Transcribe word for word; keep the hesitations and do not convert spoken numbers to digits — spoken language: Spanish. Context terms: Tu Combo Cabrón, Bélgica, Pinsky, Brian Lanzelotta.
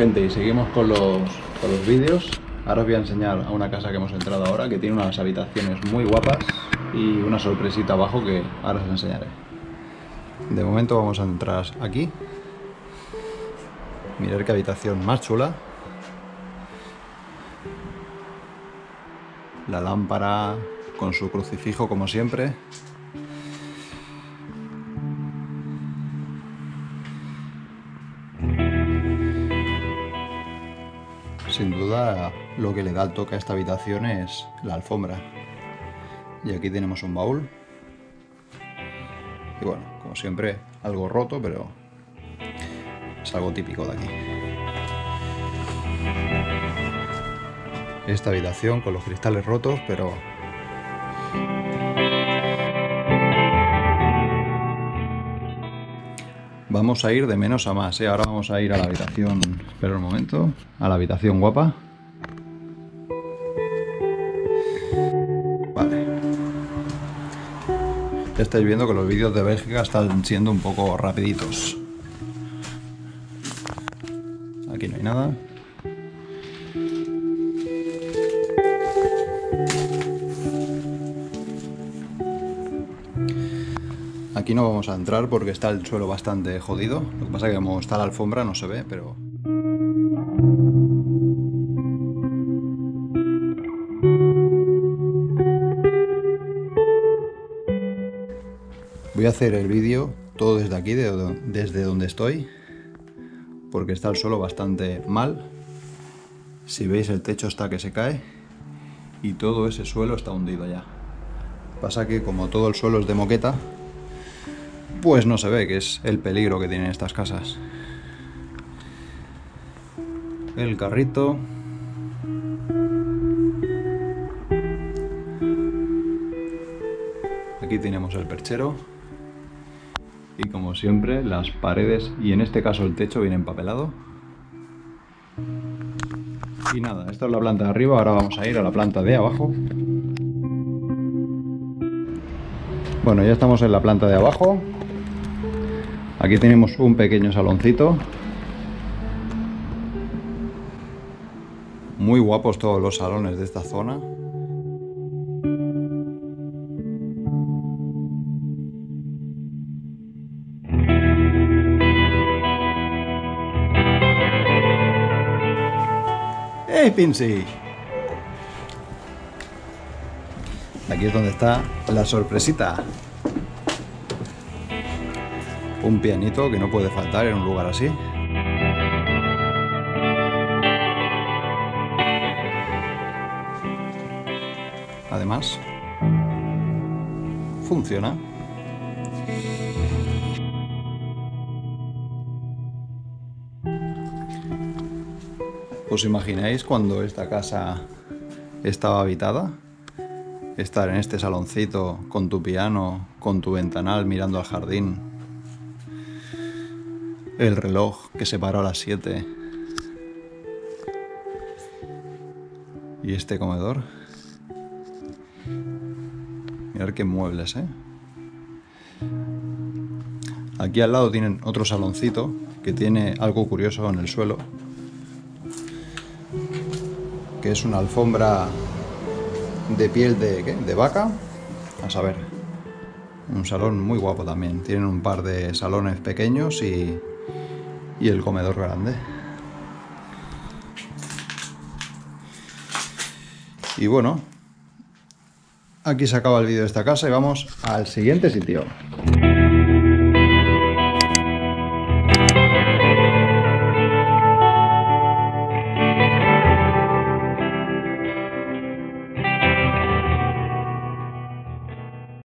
gente, y seguimos con los, con los vídeos. Ahora os voy a enseñar a una casa que hemos entrado ahora, que tiene unas habitaciones muy guapas y una sorpresita abajo que ahora os enseñaré. De momento vamos a entrar aquí. Mirad qué habitación más chula. La lámpara con su crucifijo como siempre. Sin duda, lo que le da el toque a esta habitación es la alfombra. Y aquí tenemos un baúl. Y bueno, como siempre, algo roto, pero es algo típico de aquí. Esta habitación con los cristales rotos, pero... Vamos a ir de menos a más, ¿eh? Ahora vamos a ir a la habitación, espera un momento, a la habitación guapa. Vale. Ya estáis viendo que los vídeos de Bélgica están siendo un poco rapiditos. Aquí no hay nada. Aquí no vamos a entrar porque está el suelo bastante jodido. Lo que pasa es que como está la alfombra no se ve, pero... Voy a hacer el vídeo todo desde aquí, de, desde donde estoy, porque está el suelo bastante mal. Si veis, el techo está que se cae y todo ese suelo está hundido ya. Pasa que como todo el suelo es de moqueta, pues no se ve, que es el peligro que tienen estas casas. El carrito. Aquí tenemos el perchero. Y como siempre, las paredes y en este caso el techo viene empapelado. Y nada, esta es la planta de arriba, ahora vamos a ir a la planta de abajo. Bueno, ya estamos en la planta de abajo. Aquí tenemos un pequeño saloncito. Muy guapos todos los salones de esta zona. ¡Hey, Pinsky! Aquí es donde está la sorpresita. Un pianito que no puede faltar en un lugar así. Además, funciona. ¿Os imagináis cuando esta casa estaba habitada? Estar en este saloncito, con tu piano, con tu ventanal mirando al jardín. El reloj que se paró a las siete. Y este comedor. Mirad qué muebles, ¿eh? Aquí al lado tienen otro saloncito que tiene algo curioso en el suelo. Que es una alfombra de piel de, ¿qué? De vaca. A saber. Un salón muy guapo también. Tienen un par de salones pequeños y... y el comedor grande. Y bueno, aquí se acaba el vídeo de esta casa y vamos al siguiente sitio.